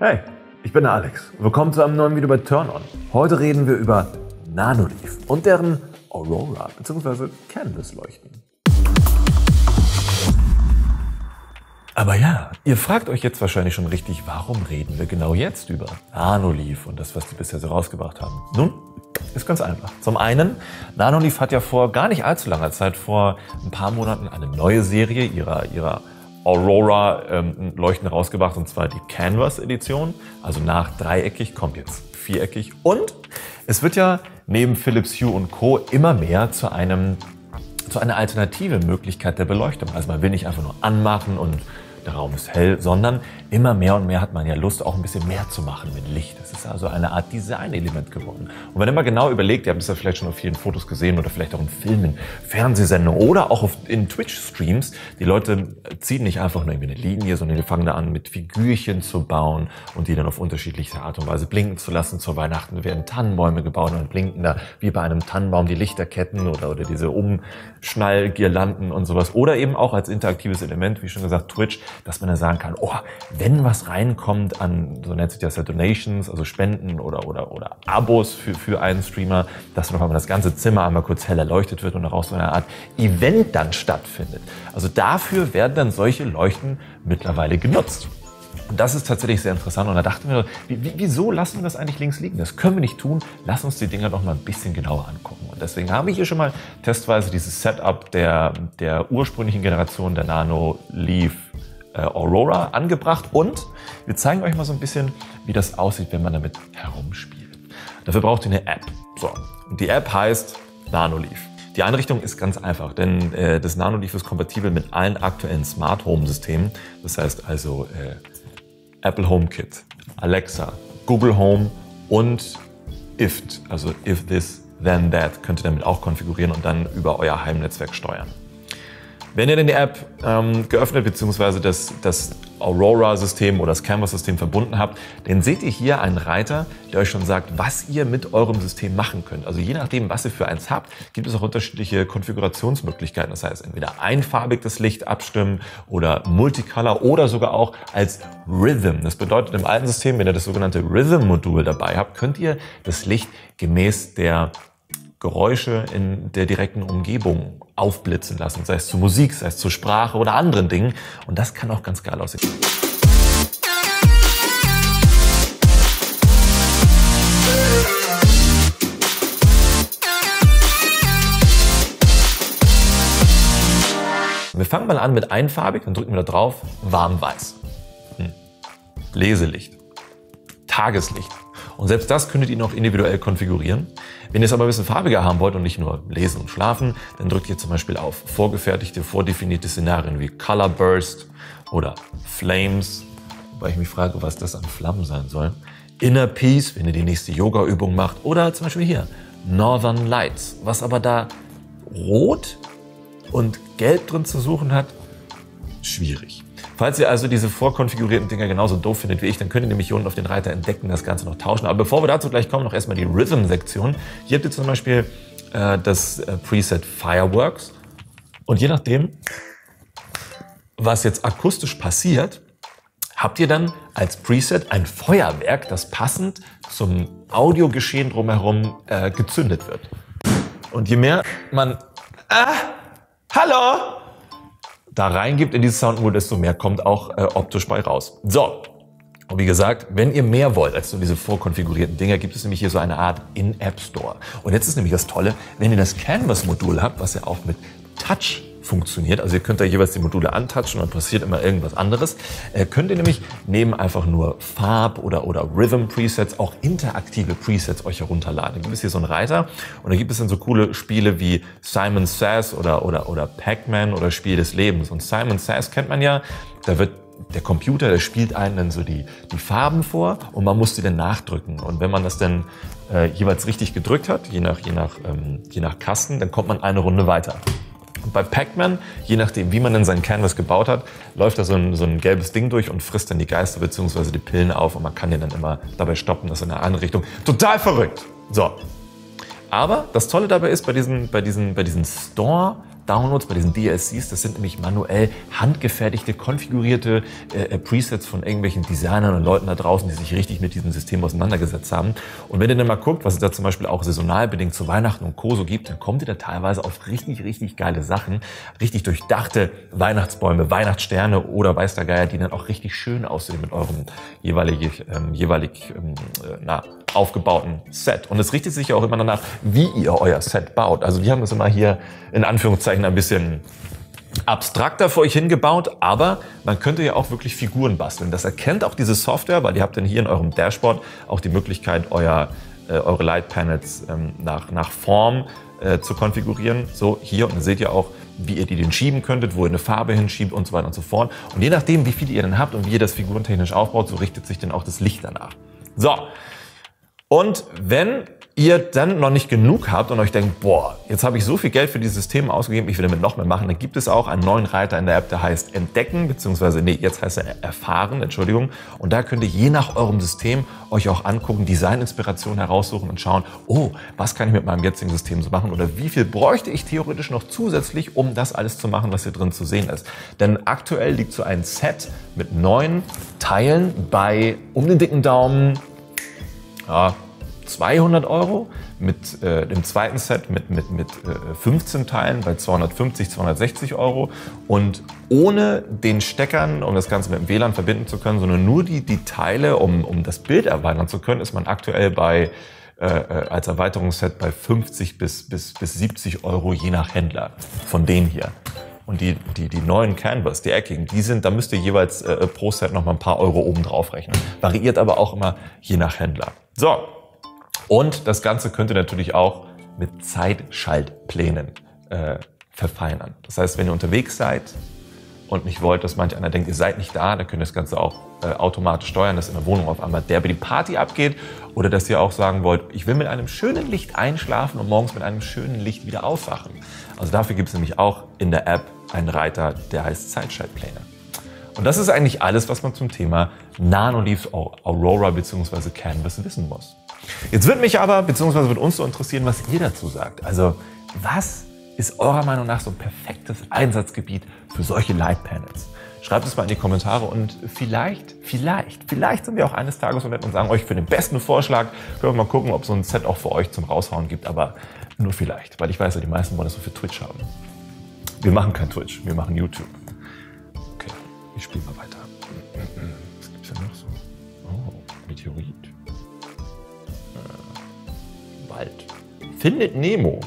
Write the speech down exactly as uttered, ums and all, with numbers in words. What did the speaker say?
Hey, ich bin der Alex. Willkommen zu einem neuen Video bei Turn On. Heute reden wir über Nanoleaf und deren Aurora bzw. Canvas Leuchten. Aber ja, ihr fragt euch jetzt wahrscheinlich schon richtig, warum reden wir genau jetzt über Nanoleaf und das, was die bisher so rausgebracht haben. Nun, ist ganz einfach. Zum einen, Nanoleaf hat ja vor gar nicht allzu langer Zeit, vor ein paar Monaten, eine neue Serie ihrer, ihrer Aurora ähm, Leuchten rausgebracht, und zwar die Canvas Edition. Also nach dreieckig kommt jetzt viereckig, und es wird ja neben Philips Hue und Co. immer mehr zu einem zu einer alternative Möglichkeit der Beleuchtung. Also man will nicht einfach nur anmachen und der Raum ist hell, sondern immer mehr und mehr hat man ja Lust, auch ein bisschen mehr zu machen mit Licht. Das ist also eine Art Design-Element geworden. Und wenn ihr mal genau überlegt, ihr habt es ja vielleicht schon auf vielen Fotos gesehen oder vielleicht auch in Filmen, Fernsehsendungen oder auch auf, in Twitch-Streams, die Leute ziehen nicht einfach nur irgendwie eine Linie, sondern die fangen da an, mit Figürchen zu bauen und die dann auf unterschiedliche Art und Weise blinken zu lassen. Zu Weihnachten werden Tannenbäume gebaut und blinken da wie bei einem Tannenbaum die Lichterketten oder, oder diese Umschnallgirlanden und sowas. Oder eben auch als interaktives Element, wie schon gesagt, Twitch, dass man dann sagen kann, oh, wenn was reinkommt an, so nennt sich das ja Donations, also Spenden oder, oder, oder Abos für, für einen Streamer, dass dann auf einmal das ganze Zimmer einmal kurz hell erleuchtet wird und daraus so eine Art Event dann stattfindet. Also dafür werden dann solche Leuchten mittlerweile genutzt. Und das ist tatsächlich sehr interessant, und da dachten wir, wieso lassen wir das eigentlich links liegen? Das können wir nicht tun, lass uns die Dinger doch mal ein bisschen genauer angucken. Und deswegen habe ich hier schon mal testweise dieses Setup der, der ursprünglichen Generation der Nanoleaf Aurora angebracht, und wir zeigen euch mal so ein bisschen, wie das aussieht, wenn man damit herumspielt. Dafür braucht ihr eine App. So, und die App heißt Nanoleaf. Die Einrichtung ist ganz einfach, denn äh, das Nanoleaf ist kompatibel mit allen aktuellen Smart Home Systemen. Das heißt also äh, Apple HomeKit, Alexa, Google Home und I F T, also If This Then That, könnt ihr damit auch konfigurieren und dann über euer Heimnetzwerk steuern. Wenn ihr denn die App ähm, geöffnet bzw. das, das Aurora-System oder das Canvas-System verbunden habt, dann seht ihr hier einen Reiter, der euch schon sagt, was ihr mit eurem System machen könnt. Also je nachdem, was ihr für eins habt, gibt es auch unterschiedliche Konfigurationsmöglichkeiten. Das heißt, entweder einfarbig das Licht abstimmen oder Multicolor oder sogar auch als Rhythm. Das bedeutet, im alten System, wenn ihr das sogenannte Rhythm-Modul dabei habt, könnt ihr das Licht gemäß der Geräusche in der direkten Umgebung aufblitzen lassen, sei es zu Musik, sei es zu Sprache oder anderen Dingen. Und das kann auch ganz geil aussehen. Wir fangen mal an mit einfarbig, dann drücken wir da drauf, warmweiß. Hm. Leselicht, Tageslicht. Und selbst das könntet ihr noch individuell konfigurieren. Wenn ihr es aber ein bisschen farbiger haben wollt und nicht nur lesen und schlafen, dann drückt ihr zum Beispiel auf vorgefertigte, vordefinierte Szenarien wie Color Burst oder Flames, wobei ich mich frage, was das an Flammen sein soll, Inner Peace, wenn ihr die nächste Yoga-Übung macht, oder zum Beispiel hier Northern Lights, was aber da rot und gelb drin zu suchen hat, schwierig. Falls ihr also diese vorkonfigurierten Dinger genauso doof findet wie ich, dann könnt ihr nämlich hier unten auf den Reiter entdecken, das Ganze noch tauschen. Aber bevor wir dazu gleich kommen, noch erstmal die Rhythm-Sektion. Hier habt ihr zum Beispiel äh, das äh, Preset Fireworks. Und je nachdem, was jetzt akustisch passiert, habt ihr dann als Preset ein Feuerwerk, das passend zum Audiogeschehen drumherum äh, gezündet wird. Und je mehr man... Ah! Hallo! da reingibt in dieses Soundmodul, desto mehr kommt auch äh, optisch bei raus. So, und wie gesagt, wenn ihr mehr wollt als nur diese vorkonfigurierten Dinger, gibt es nämlich hier so eine Art In-App-Store. Und jetzt ist nämlich das Tolle, wenn ihr das Canvas-Modul habt, was ja auch mit Touch funktioniert, also ihr könnt da jeweils die Module antatschen und dann passiert immer irgendwas anderes, äh, könnt ihr nämlich neben einfach nur Farb- oder, oder Rhythm-Presets auch interaktive Presets euch herunterladen. Da gibt es hier so einen Reiter, und da gibt es dann so coole Spiele wie Simon Says oder, oder, oder Pac-Man oder Spiel des Lebens. Und Simon Says kennt man ja, da wird der Computer, der spielt einen dann so die, die Farben vor, und man muss die dann nachdrücken. Und wenn man das dann äh, jeweils richtig gedrückt hat, je nach, je, nach, ähm, je nach Kasten, dann kommt man eine Runde weiter. Und bei Pac-Man, je nachdem, wie man dann sein Canvas gebaut hat, läuft da so ein, so ein gelbes Ding durch und frisst dann die Geister bzw. die Pillen auf, und man kann den dann immer dabei stoppen, das in eine andere Richtung. Total verrückt! So. Aber das Tolle dabei ist, bei diesen, bei diesen, bei diesen Store Downloads, bei diesen D L Cs, das sind nämlich manuell handgefertigte, konfigurierte äh, Presets von irgendwelchen Designern und Leuten da draußen, die sich richtig mit diesem System auseinandergesetzt haben. Und wenn ihr dann mal guckt, was es da zum Beispiel auch saisonal bedingt zu Weihnachten und Co. so gibt, dann kommt ihr da teilweise auf richtig, richtig geile Sachen, richtig durchdachte Weihnachtsbäume, Weihnachtssterne oder weiß der Geier, die dann auch richtig schön aussehen mit eurem jeweilig, ähm, jeweilig ähm, na, aufgebauten Set. Und es richtet sich ja auch immer danach, wie ihr euer Set baut. Also wir haben das immer hier in Anführungszeichen ein bisschen abstrakter für euch hingebaut, aber man könnte ja auch wirklich Figuren basteln. Das erkennt auch diese Software, weil ihr habt dann hier in eurem Dashboard auch die Möglichkeit, euer, äh, eure Light Panels ähm, nach, nach Form äh, zu konfigurieren. So hier, und dann seht ihr auch, wie ihr die denn schieben könntet, wo ihr eine Farbe hinschiebt und so weiter und so fort. Und je nachdem, wie viele ihr dann habt und wie ihr das figurentechnisch aufbaut, so richtet sich dann auch das Licht danach. So, und wenn ihr dann noch nicht genug habt und euch denkt, boah, jetzt habe ich so viel Geld für dieses System ausgegeben, ich will damit noch mehr machen, dann gibt es auch einen neuen Reiter in der App, der heißt Entdecken, beziehungsweise, nee, jetzt heißt er Erfahren, Entschuldigung. Und da könnt ihr je nach eurem System euch auch angucken, Designinspiration heraussuchen und schauen, oh, was kann ich mit meinem jetzigen System so machen oder wie viel bräuchte ich theoretisch noch zusätzlich, um das alles zu machen, was hier drin zu sehen ist. Denn aktuell liegt so ein Set mit neun Teilen bei, um den dicken Daumen, ja, zweihundert Euro, mit äh, dem zweiten Set mit, mit, mit äh, fünfzehn Teilen bei zweihundertfünfzig, zweihundertsechzig Euro und ohne den Steckern, um das Ganze mit dem W LAN verbinden zu können, sondern nur die, die Teile, um, um das Bild erweitern zu können, ist man aktuell bei äh, als Erweiterungsset bei fünfzig bis siebzig Euro je nach Händler von denen hier. Und die, die, die neuen Canvas, die eckigen, die sind, da müsst ihr jeweils äh, pro Set noch mal ein paar Euro oben drauf rechnen. Variiert aber auch immer je nach Händler. So. Und das Ganze könnt ihr natürlich auch mit Zeitschaltplänen äh, verfeinern. Das heißt, wenn ihr unterwegs seid und nicht wollt, dass manch einer denkt, ihr seid nicht da, dann könnt ihr das Ganze auch äh, automatisch steuern, dass in der Wohnung auf einmal derbe die Party abgeht oder dass ihr auch sagen wollt, ich will mit einem schönen Licht einschlafen und morgens mit einem schönen Licht wieder aufwachen. Also dafür gibt es nämlich auch in der App einen Reiter, der heißt Zeitschaltpläne. Und das ist eigentlich alles, was man zum Thema Nanoleaf Aurora bzw. Canvas wissen muss. Jetzt wird mich aber, beziehungsweise wird uns so interessieren, was ihr dazu sagt. Also, was ist eurer Meinung nach so ein perfektes Einsatzgebiet für solche Light Panels? Schreibt es mal in die Kommentare und vielleicht, vielleicht, vielleicht sind wir auch eines Tages so nett und sagen euch für den besten Vorschlag, können wir mal gucken, ob es so ein Set auch für euch zum Raushauen gibt, aber nur vielleicht, weil ich weiß ja, die meisten wollen das so für Twitch haben. Wir machen kein Twitch, wir machen YouTube. Okay, ich spiele mal weiter. Was gibt's denn noch so? Oh, Meteorit. Findet Nemo.